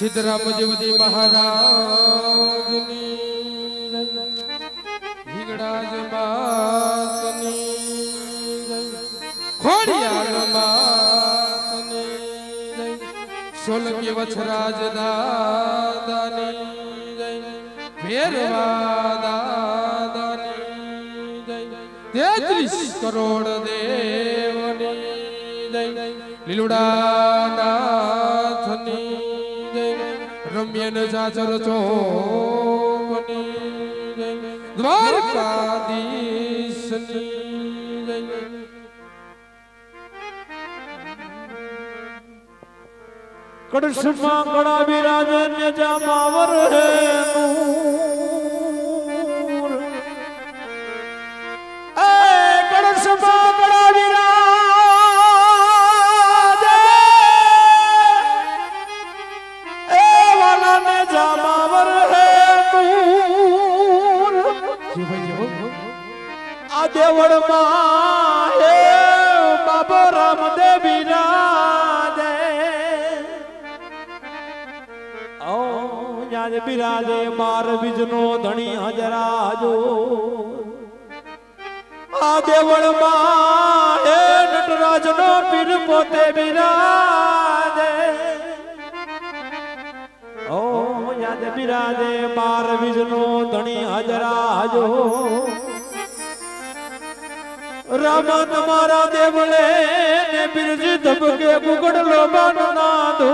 सिद्धराम जी महाराज हिंगड़ाज बासनी खोडियार बासनी सोलंकी वछराज दादानी भेरवा दादानी 33 करोड़ देवनी लीलुड़ा नाथनी रम्यन जाचर चोपनी द्वारकाधीशनी कड़समा गड़ा विराजन जामावर है नूर ए कड़समा गड़ा विराज देवड़ माहे बाबा रामदेव बिराजे ओ याद बिराजे मार बिजनो धनी हजरा जो आ देवड़ माहे नटराजनो पीर पोते बिराजे ओ याद बिराजे मार बिजनो धनी हजरा जो रामा तुम्हारा देवले ने बिरज धबके बुगड़ लो बनना दो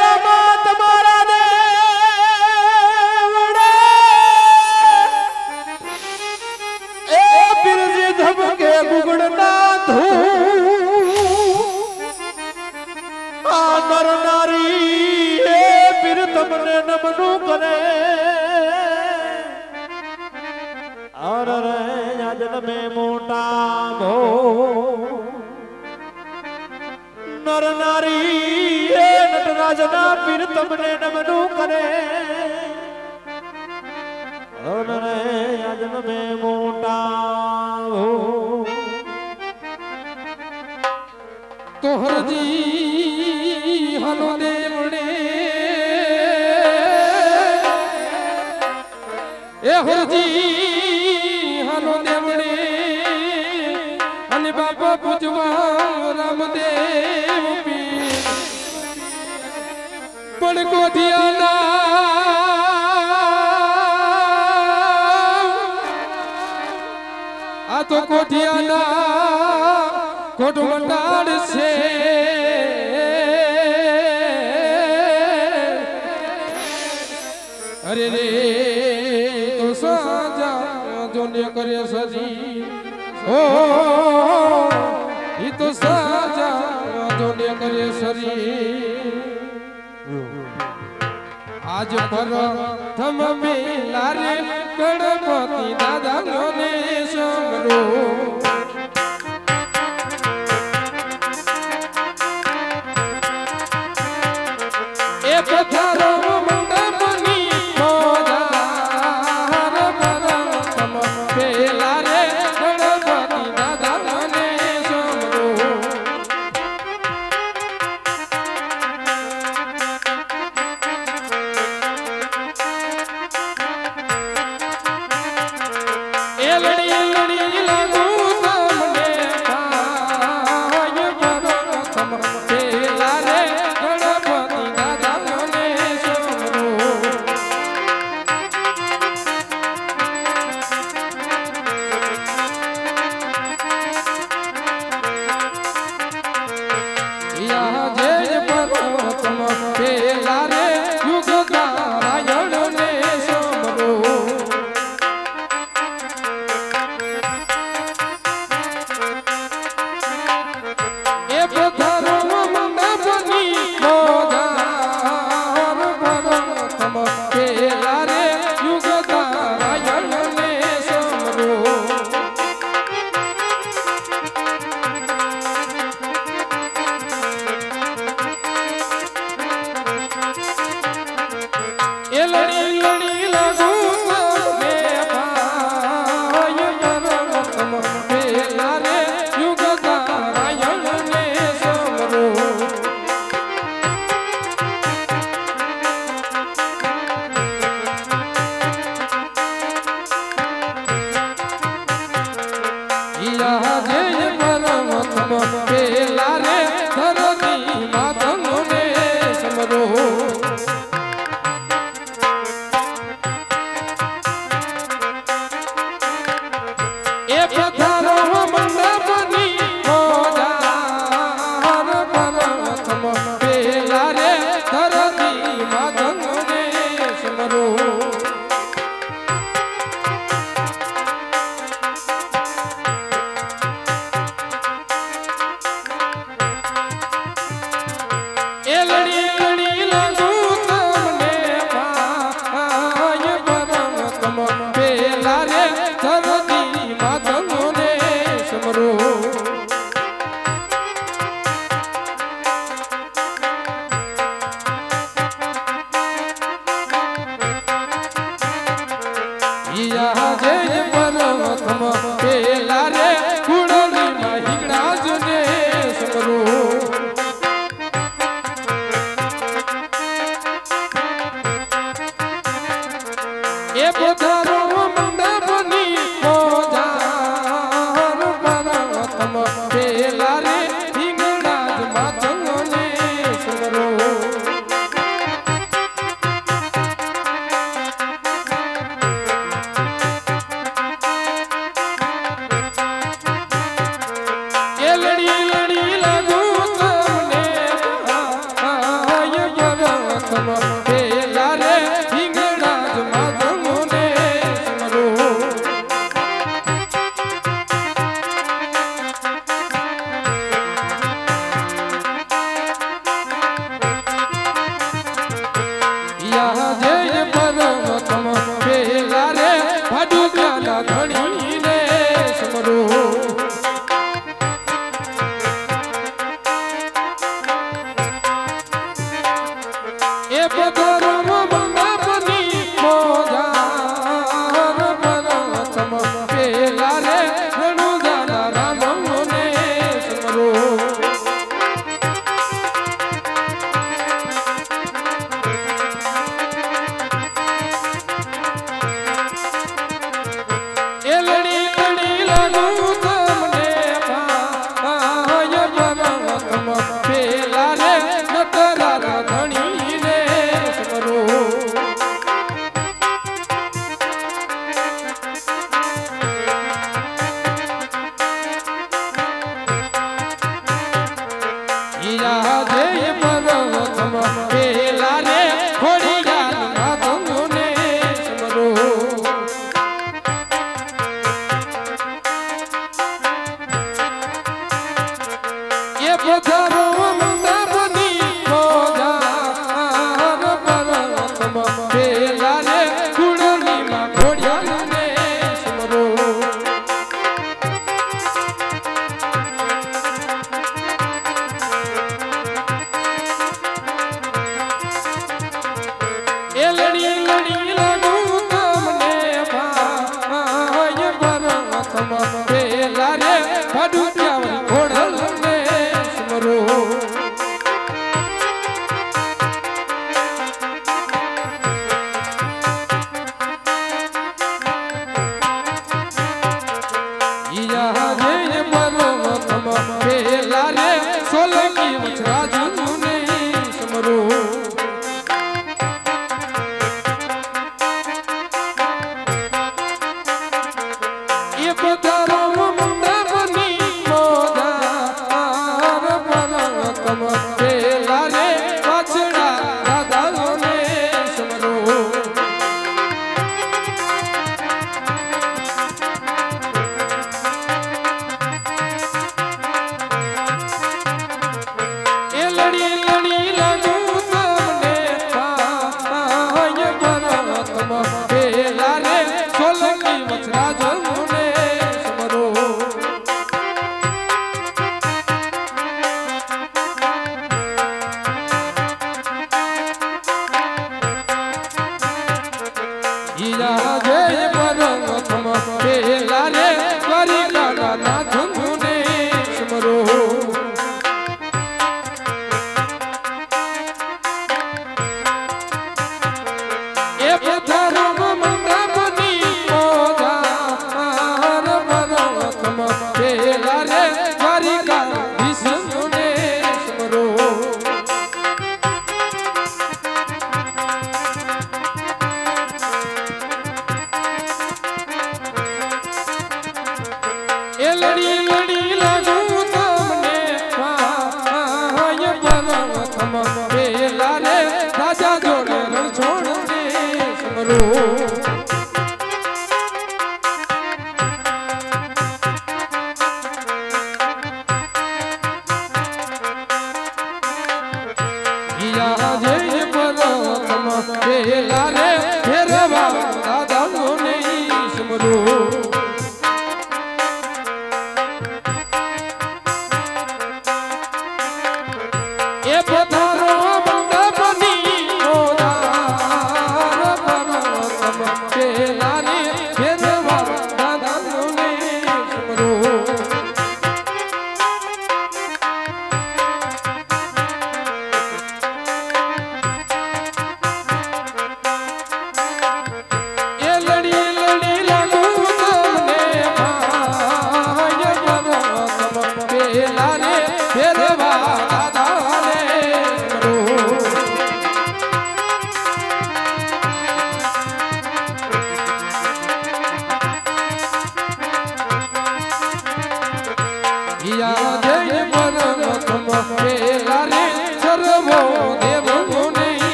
रामा तुम्हारा देवले ए बिरज धबके बुगड़ना दो आ नर नारी ए फिर तुमने नमनु करे और जन में मोटा भो नर नारी नटराजना फिर तुमने नमनु करे और जन में मोटा भो तोहर जी हलो देवड़े ए हर जी बाबा पूजवा रामदेव पण कोठिया ना आ तो कोठिया ना कोट मंडार से अरे रे तो साजा जो ने करे सजी ओ ये तो साजा जोने करे सरी आज पर थम मेला रे गणपति दादा ने संगरो ए पथारो मंडपनी मोदा रमन थम मेला रे लगू ये पत्थरों में बंदा बनी मोदा।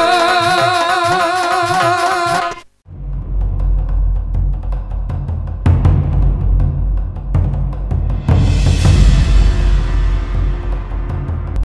You're